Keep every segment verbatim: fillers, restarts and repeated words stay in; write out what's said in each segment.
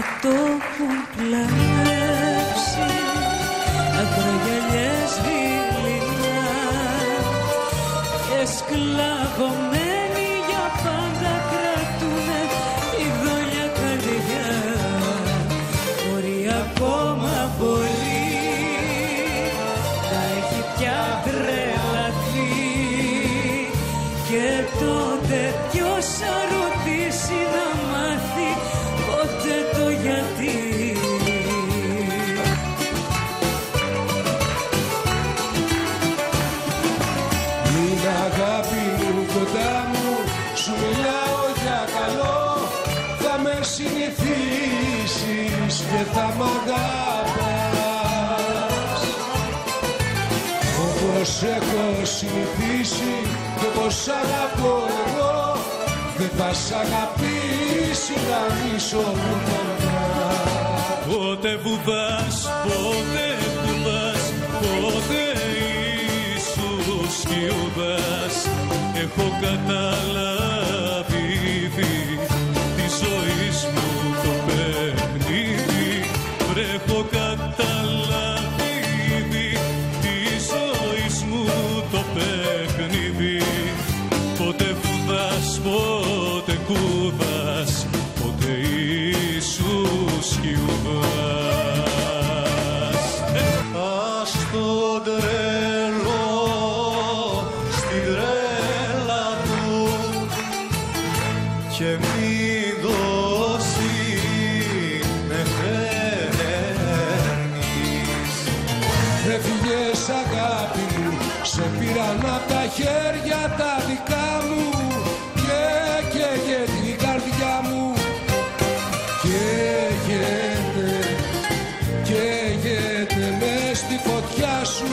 Μα το έχουν πλανέψει ακρογιαλιές βιλινά και σκλαβωμένοι για πάντα κρατούνε τη δόλια καρδιά. Μπορεί ακόμα πολύ, τα έχει πια τρελαθεί και τότε ποιος θα ρωτήσει να μάθει ποτέ το γιατί. Μην αγάπη μου κοντά μου, σου μιλάω για καλό, θα με συνηθίσεις και θα μ' αγαπάς όπως έχω συνηθίσει και όπως αγαπώ εγώ. Δεν θα σ' αγαπήσει να μισώ μου κοντά. Πότε βουδάς, πότε βουδάς, πότε ίσως γιουδάς. Έχω καταλάβει ήδη τη ζωής μου το παιχνίδι. Έχω καταλάβει ήδη τη ζωής μου το παιχνίδι. Πότε βουδάς, πότε κούβας, πότε Ιησούς γιουβάς. Ας τον τρελό στην τρέλα του και μη δώσει με φέρνεις. Ρε φυγές αγάπη μου, σε πήραν απ' τα χέρια τα δικά μου και καίγεται την καρδιά μου. Καίγεται, καίγεται μες στη φωτιά σου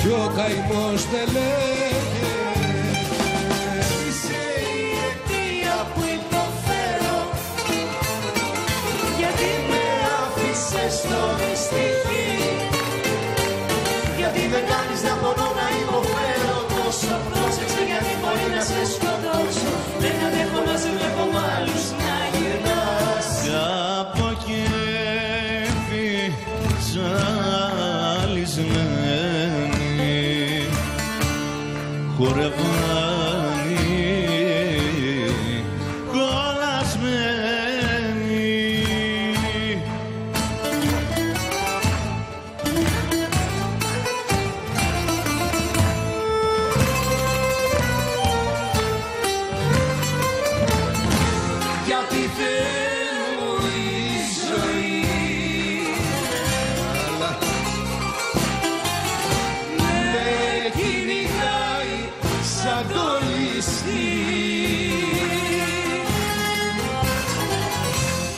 κι ο καημός δεν λέγεται. Είσαι η αιτία που υποφέρω, γιατί με άφησες στο δυστυχή, γιατί δεν κάνεις να μπορώ να υποφέρω τόσο πρόσεξε, γιατί μπορεί να σε σκοτώσω. Δεν αντέχω να σε βλέπω μ' άλλους να γυρνάς. Κάπου κέφι ζαλισμένη χορευάνει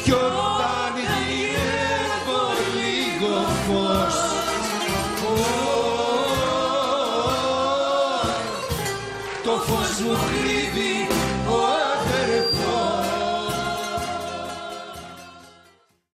κι όταν γεύω λίγο φως το φως μου κρύβει.